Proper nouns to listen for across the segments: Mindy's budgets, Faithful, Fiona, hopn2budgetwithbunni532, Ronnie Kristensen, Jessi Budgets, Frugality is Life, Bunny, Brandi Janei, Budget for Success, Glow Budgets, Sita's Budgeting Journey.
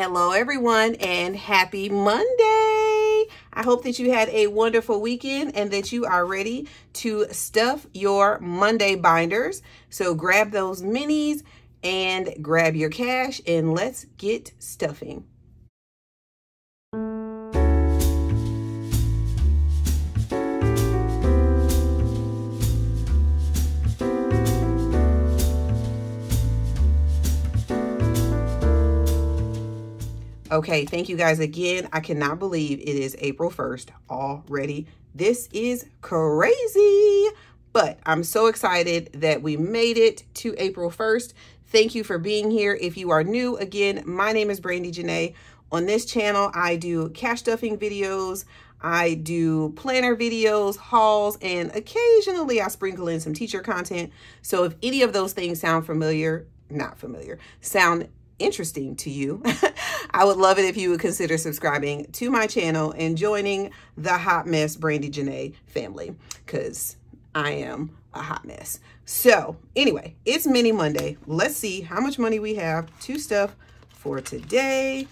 Hello everyone, and happy Monday. I hope that you had a wonderful weekend and that you are ready to stuff your Monday binders. So grab those minis and grab your cash and let's get stuffing. Okay, thank you guys again. I cannot believe it is April 1st already. This is crazy, but I'm so excited that we made it to April 1st. Thank you for being here. If you are new, again, my name is Brandi Janei. On this channel, I do cash stuffing videos, I do planner videos, hauls, and occasionally I sprinkle in some teacher content. So if any of those things sound familiar, sound interesting to you, I would love it if you would consider subscribing to my channel and joining the Hot Mess Brandi Janei family, because I am a hot mess. So anyway, it's Mini Monday. Let's see how much money we have to stuff for today.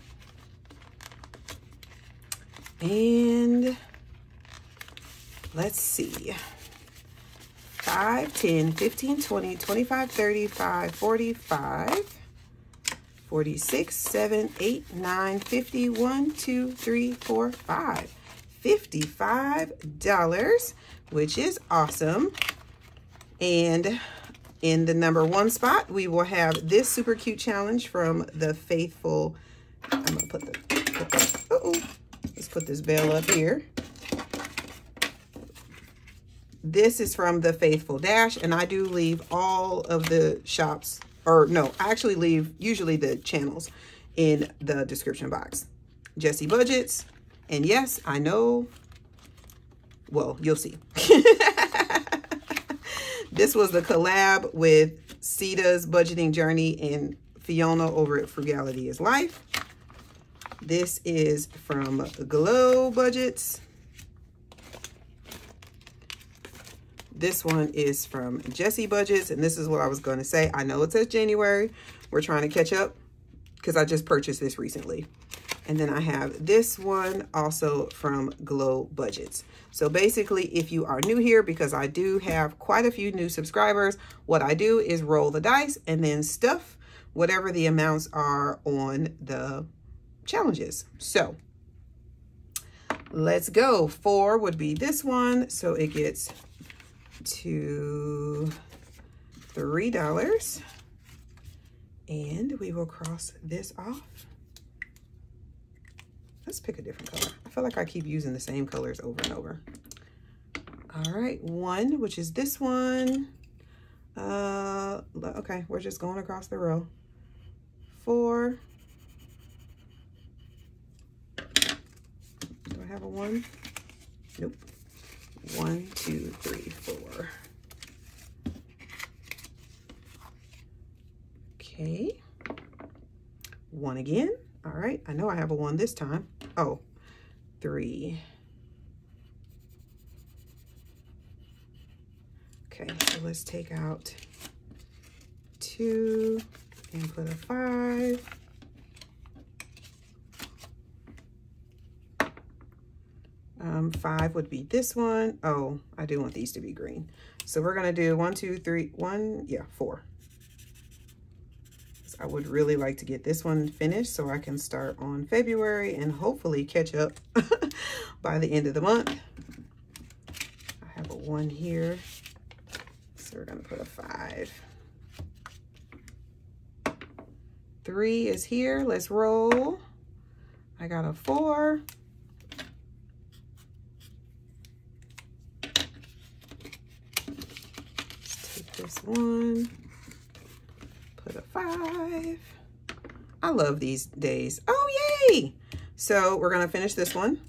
And let's see. 5, 10, 15, 20, 25, 35, 45. 46, 7, 8, 9, 50, 1, 2, 3, 4, 5. $55, which is awesome. And in the number one spot, we will have this super cute challenge from the Faithful. I'm gonna put the let's put this bell up here. This is from the Faithful Dash, and I do leave all of the shops. Or no, I actually leave usually the channels in the description box. Jessi Budgets. And yes, I know. Well, you'll see. This was the collab with Sita's Budgeting Journey and Fiona over at Frugality is Life. This is from Glow Budgets. This one is from Jessi Budgets, and this is what I was going to say. I know it says January. We're trying to catch up because I just purchased this recently. And then I have this one also from Glow Budgets. So basically, if you are new here, because I do have quite a few new subscribers, what I do is roll the dice and then stuff whatever the amounts are on the challenges. So let's go. 4 would be this one. So it gets to $3, and we will cross this off. Let's pick a different color. I feel like I keep using the same colors over and over. All right, 1, which is this one. Okay, we're just going across the row. 4. Do I have a 1? Nope. 1, 2, 3, 4. Okay. 1 again. All right. I know I have a 1 this time. 3. Okay. So let's take out 2 and put a 5. Five would be this one. I do want these to be green. So we're gonna do 4. So I would really like to get this one finished so I can start on February and hopefully catch up by the end of the month. I have a 1 here, so we're gonna put a 5. 3 is here, let's roll. I got a 4. 1, put a 5. I love these days. Yay! So we're gonna finish this one.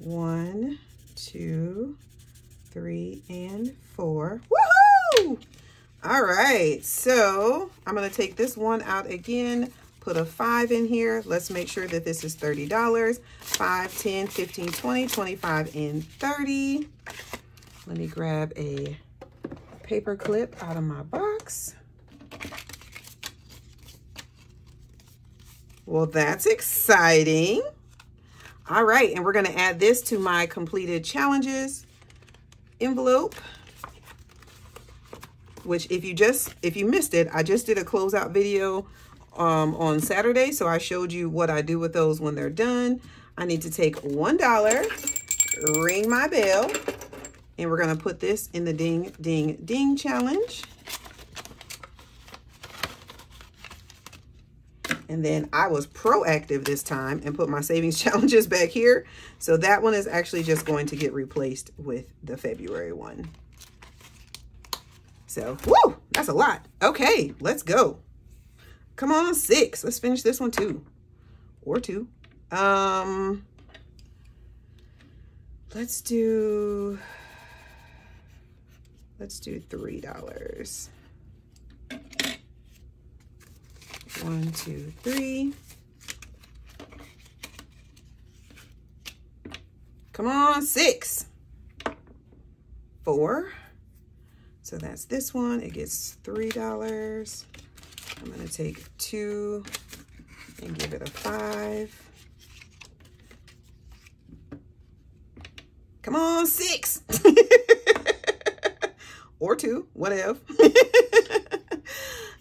1, 2, 3, and 4. Woohoo! All right, so I'm gonna take this one out again, put a 5 in here. Let's make sure that this is $30. 5, 10, 15, 20, 25, and 30. Let me grab a paper clip out of my box. Well, that's exciting. All right, and we're going to add this to my completed challenges envelope, which if you missed it, I just did a closeout video on Saturday, so I showed you what I do with those when they're done. I need to take $1, ring my bell, and we're going to put this in the ding, ding, ding challenge. And then I was proactive this time and put my savings challenges back here. So that one is actually just going to get replaced with the February one. So, woo, that's a lot. Okay, let's go. Come on, 6. Let's finish this one too. Or 2. Let's do $3. 1, 2, 3. Come on, 6. 4. So that's this one. It gets $3. I'm going to take 2 and give it a 5. Come on, 6. Or 2, whatever.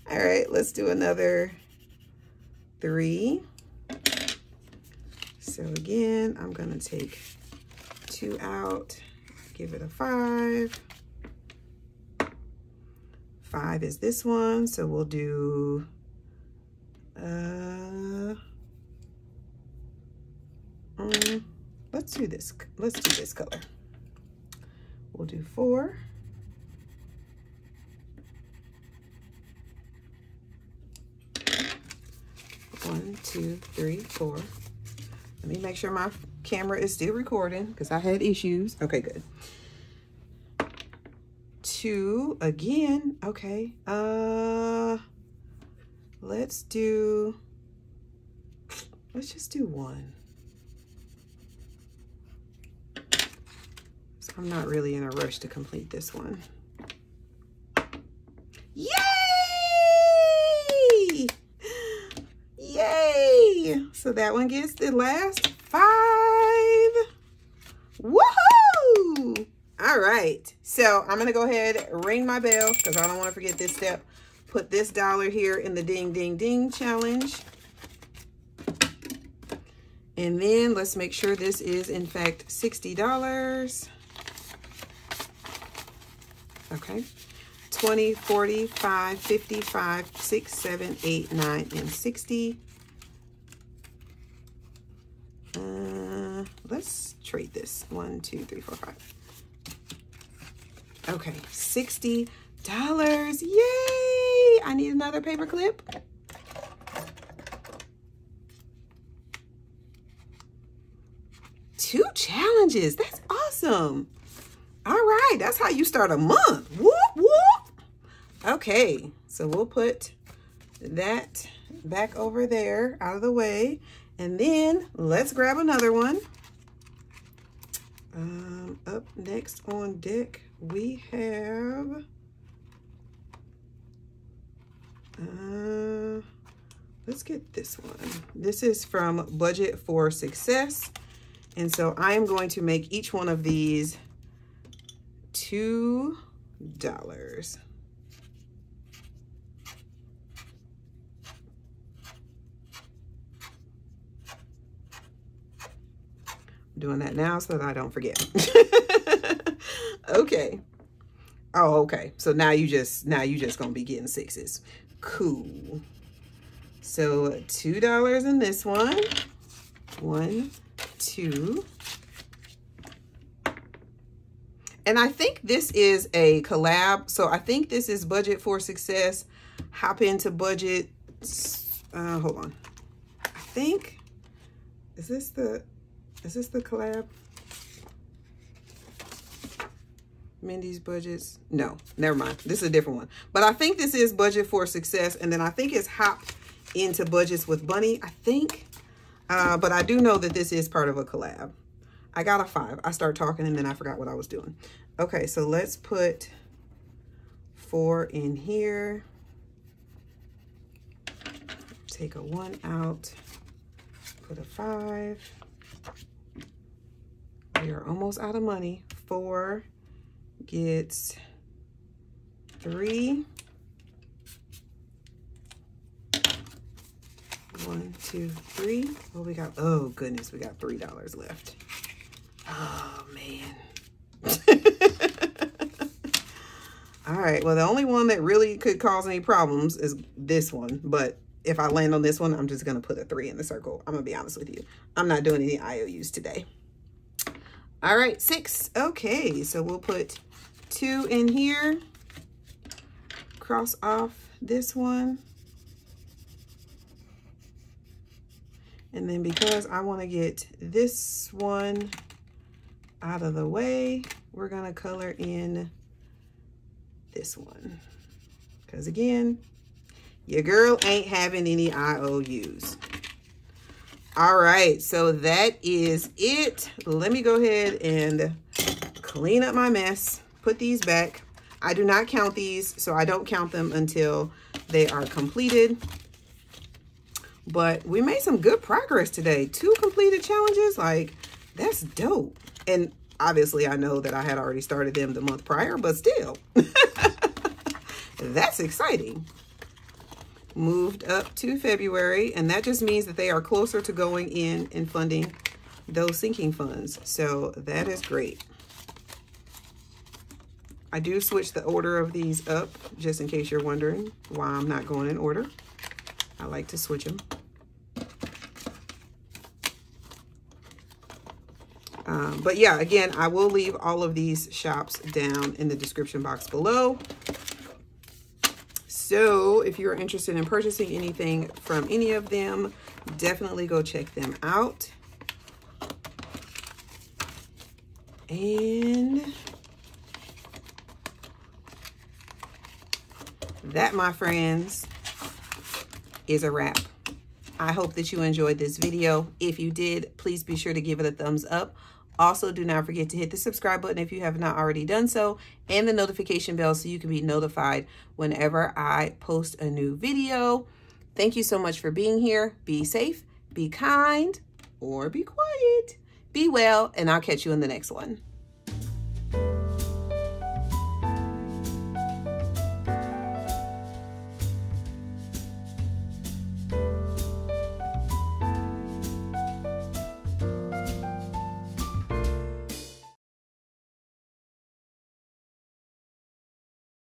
All right, let's do another 3. So again, I'm going to take 2 out, give it a 5. 5 is this one, so we'll do let's do this color. We'll do 4. 1, 2, 3, 4. Let me make sure my camera is still recording because I had issues. Okay, good. 2 again. Okay. Let's just do 1. So I'm not really in a rush to complete this one. So that one gets the last 5. Woohoo! All right. So I'm going to go ahead, ring my bell because I don't want to forget this step. Put this dollar here in the ding, ding, ding challenge. And then let's make sure this is, in fact, $60. Okay. 20, 40, 5, 55, 6, 7, 8, 9, and 60. Let's trade this. 1, 2, 3, 4, 5. Okay, $60. Yay! I need another paper clip. Two challenges. That's awesome. All right, that's how you start a month. Whoop, whoop. Okay, so we'll put that back over there out of the way. And then let's grab another one. Up next on deck, we have, let's get this one. This is from Budget for Success. And so I am going to make each one of these $2. Doing that now so that I don't forget. Okay. Oh, okay. So now you just gonna be getting 6s. Cool. So $2 in this one. 1, 2. And I think this is a collab. So I think this is Budget for Success. Hop into Budget. Hold on. I think, is this the collab? Mindy's Budgets? No, never mind. This is a different one. But I think this is Budget for Success. And then I think it's Hop into Budgets with Bunny, I think. But I do know that this is part of a collab. I got a 5. I start talking and then I forgot what I was doing. Okay, so let's put 4 in here. Take a 1 out. put a 5. We are almost out of money. 4 gets 3. 1, 2, 3. Well, we got, oh goodness, we got $3 left. Oh man. All right, well, the only one that really could cause any problems is this one, but if I land on this one, I'm just gonna put a 3 in the circle. I'm gonna be honest with you. I'm not doing any IOUs today. All right, 6. Okay, so we'll put 2 in here. Cross off this one. And then because I wanna get this one out of the way, we're gonna color in this one. Because again, your girl ain't having any IOUs. All right, so that is it. Let me go ahead and clean up my mess, put these back. I do not count these, so I don't count them until they are completed. But we made some good progress today. 2 completed challenges, like, that's dope. And obviously I know that I had already started them the month prior, but still, that's exciting. Moved up to February, and that just means that they are closer to going in and funding those sinking funds. So that is great. I do switch the order of these up, just in case you're wondering why I'm not going in order. I like to switch them. But yeah, again, I will leave all of these shops down in the description box below. So if you're interested in purchasing anything from any of them, definitely go check them out. And that, my friends, is a wrap. I hope that you enjoyed this video. If you did, please be sure to give it a thumbs up. Also, do not forget to hit the subscribe button if you have not already done so, and the notification bell so you can be notified whenever I post a new video. Thank you so much for being here. Be safe, be kind, or be quiet. Be well, and I'll catch you in the next one.